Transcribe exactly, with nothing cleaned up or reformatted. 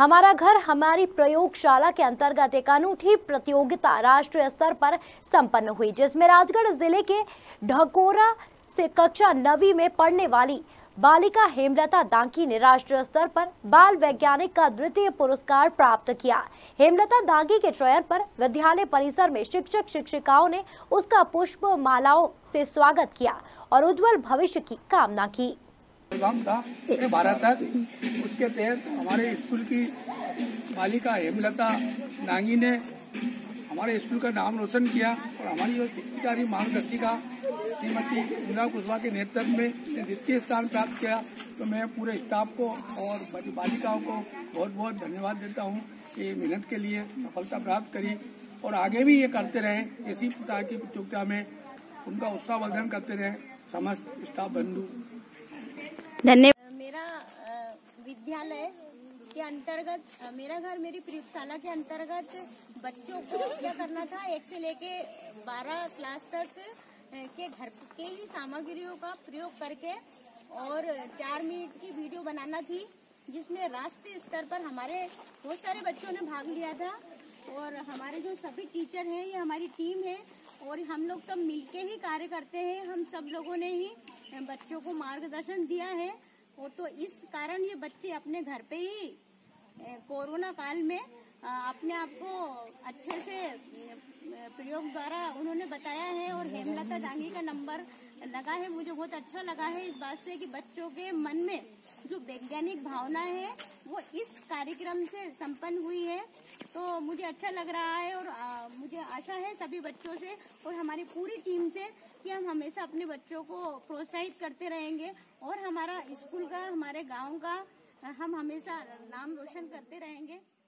हमारा घर हमारी प्रयोगशाला के अंतर्गत एक अनूठी प्रतियोगिता राष्ट्रीय स्तर पर संपन्न हुई, जिसमें राजगढ़ जिले के ढकोरा से कक्षा नवीं में पढ़ने वाली बालिका हेमलता दांगी ने राष्ट्रीय स्तर पर बाल वैज्ञानिक का द्वितीय पुरस्कार प्राप्त किया। हेमलता दांगी के चयन पर विद्यालय परिसर में शिक्षक शिक्षिकाओं ने उसका पुष्प मालाओं से स्वागत किया और उज्जवल भविष्य की कामना की। बारह तक उसके तहत हमारे स्कूल की बालिका हेमलता दांगी ने हमारे स्कूल का नाम रोशन किया और हमारी जो शिक्षिका थी मार्गदर्शिका श्रीमती इंदिरा कुशवाहा के नेतृत्व में द्वितीय स्थान प्राप्त किया, तो मैं पूरे स्टाफ को और बालिकाओं को बहुत बहुत धन्यवाद देता हूं कि मेहनत के लिए सफलता प्राप्त करी और आगे भी ये करते रहें। इसी प्रकार की प्रतियोगिता में उनका उत्साहवर्धन करते रहें। समस्त स्टाफ बंधु धन्यवाद। मेरा विद्यालय के अंतर्गत मेरा घर मेरी प्रयोगशाला के अंतर्गत बच्चों को क्या करना था, एक से लेके बारह क्लास तक के घर के ही सामग्रियों का प्रयोग करके और चार मिनट की वीडियो बनाना थी, जिसमें राष्ट्रीय स्तर पर हमारे बहुत सारे बच्चों ने भाग लिया था। और हमारे जो सभी टीचर हैं, ये हमारी टीम है और हम लोग सब मिलके ही कार्य करते हैं। हम सब लोगों ने ही बच्चों को मार्गदर्शन दिया है और तो इस कारण ये बच्चे अपने घर पे ही कोरोना काल में अपने आप को अच्छे से प्रयोग द्वारा उन्होंने बताया है और हेमलता दांगी का नंबर लगा है। मुझे बहुत अच्छा लगा है इस बात से कि बच्चों के मन में जो वैज्ञानिक भावना है वो इस कार्यक्रम से संपन्न हुई है, तो मुझे अच्छा लग रहा है। और आ, मुझे आशा है सभी बच्चों से और हमारी पूरी टीम से कि हम हमेशा अपने बच्चों को प्रोत्साहित करते रहेंगे और हमारा स्कूल का, हमारे गाँव का हम हमेशा नाम रोशन करते रहेंगे।